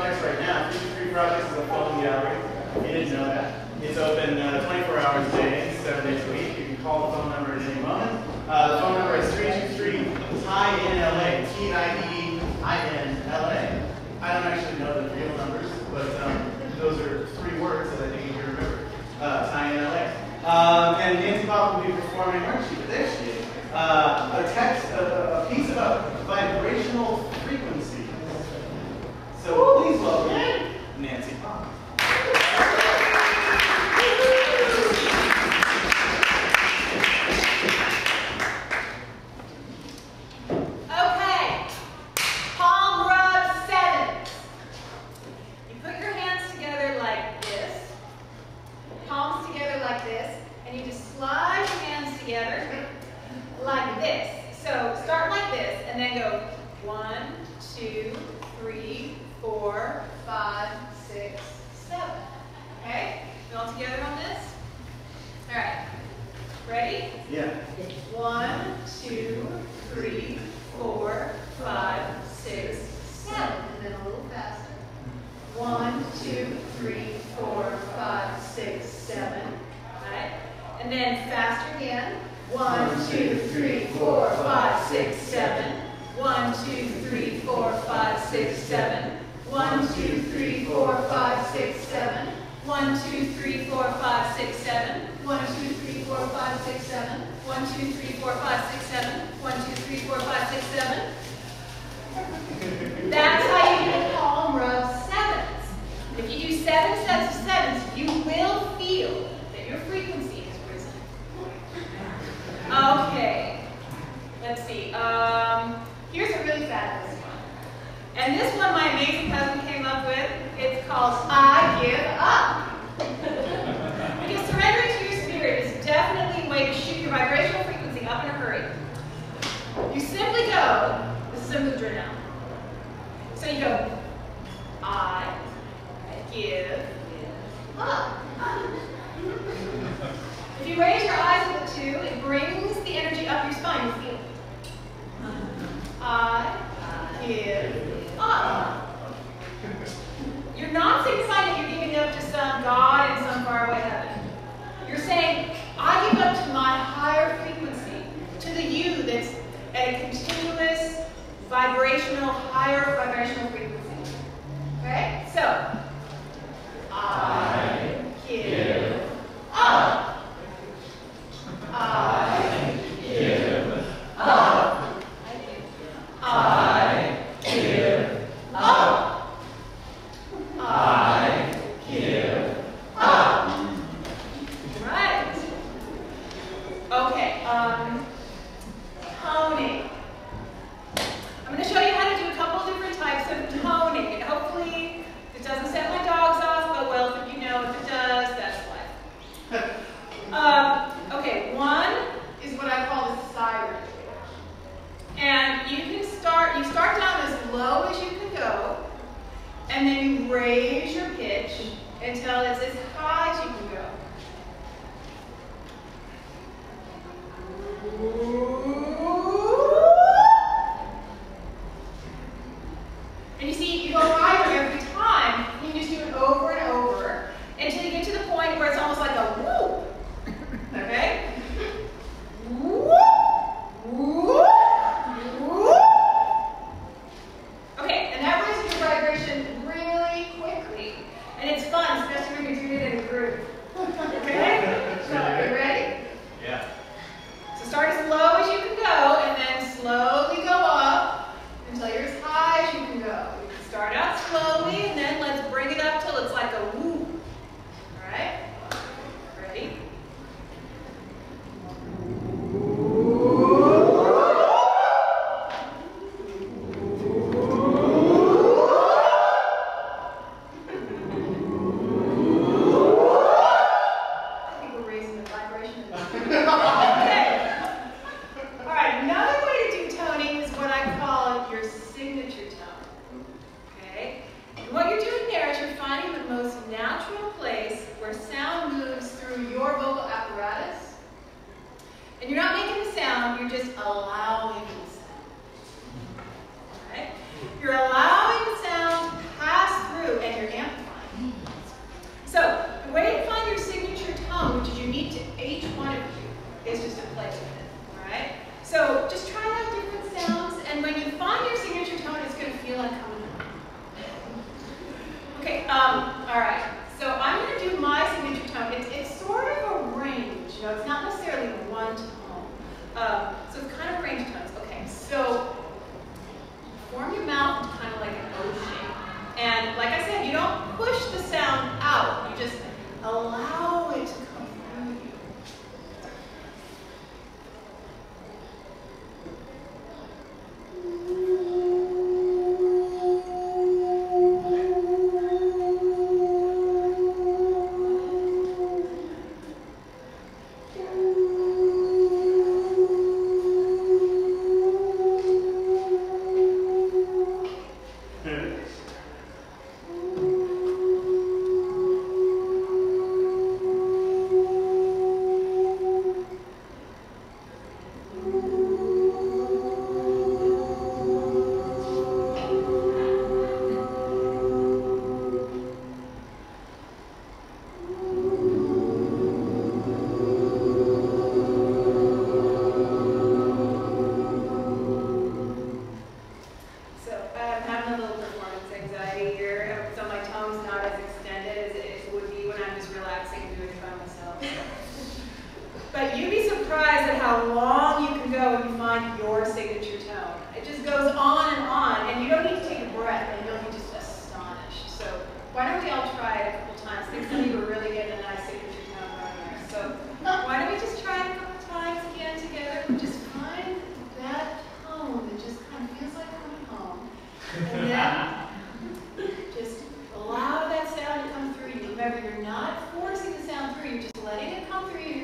projects right now. 53 projects is a full gallery. You didn't know that. It's open 24 hours a day, 7 days a week. You can call the phone number at any moment. The phone number is 323-TINLA, TINLA. I don't actually know the real numbers, but those are three words that I think you can remember. TINLA. And Nancy Popp will be performing, where is she? There she is. A text, a piece about vibrational frequency. So please welcome Nancy Popp. You're allowing sound to pass through Okay, all right. So I'm going to do my signature tone. It's sort of a range, you know, it's not necessarily one tone. So it's kind of range tones. Okay, so form your mouth into kind of like an O shape. And like I said, you don't push the sound out, you just allow it to come through you.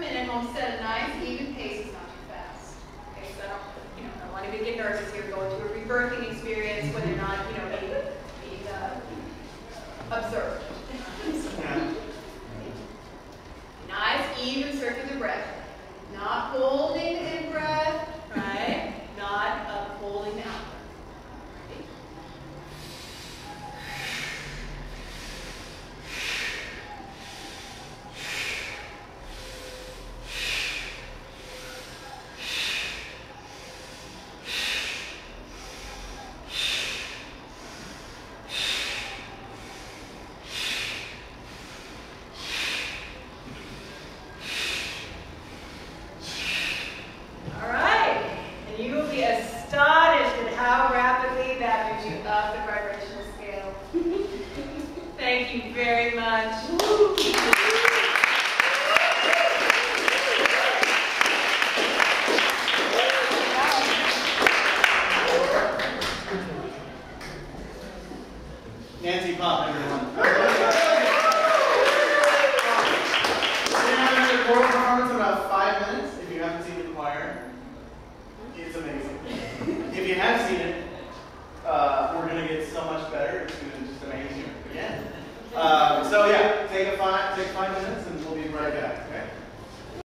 Minute. take 5 minutes and we'll be right back.